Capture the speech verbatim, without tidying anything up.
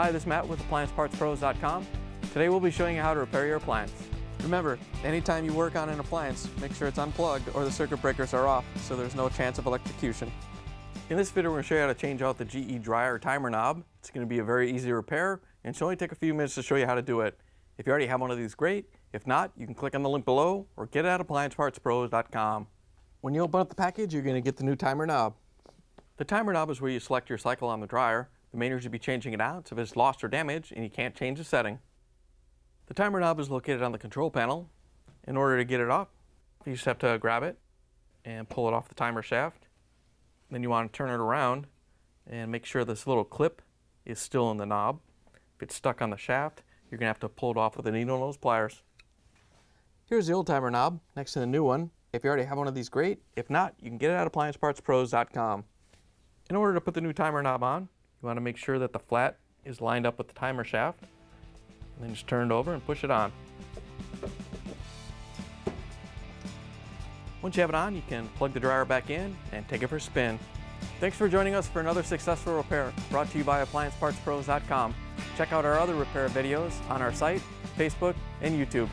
Hi, this is Matt with Appliance Parts Pros dot com. Today we'll be showing you how to repair your appliance. Remember, anytime you work on an appliance, make sure it's unplugged or the circuit breakers are off so there's no chance of electrocution. In this video, we're going to show you how to change out the G E dryer timer knob. It's going to be a very easy repair and should only take a few minutes to show you how to do it. If you already have one of these, great. If not, you can click on the link below or get it at Appliance Parts Pros dot com. When you open up the package, you're going to get the new timer knob. The timer knob is where you select your cycle on the dryer. The main reason you'll be changing it out is if it's lost or damaged and you can't change the setting. The timer knob is located on the control panel. In order to get it off, you just have to grab it and pull it off the timer shaft. Then you want to turn it around and make sure this little clip is still in the knob. If it's stuck on the shaft, you're going to have to pull it off with a needle nose pliers. Here's the old timer knob next to the new one. If you already have one of these, great. If not, you can get it at Appliance Parts Pros dot com. In order to put the new timer knob on, you want to make sure that the flat is lined up with the timer shaft. And then just turn it over and push it on. Once you have it on, you can plug the dryer back in and take it for a spin. Thanks for joining us for another successful repair brought to you by Appliance Parts Pros dot com. Check out our other repair videos on our site, Facebook, and YouTube.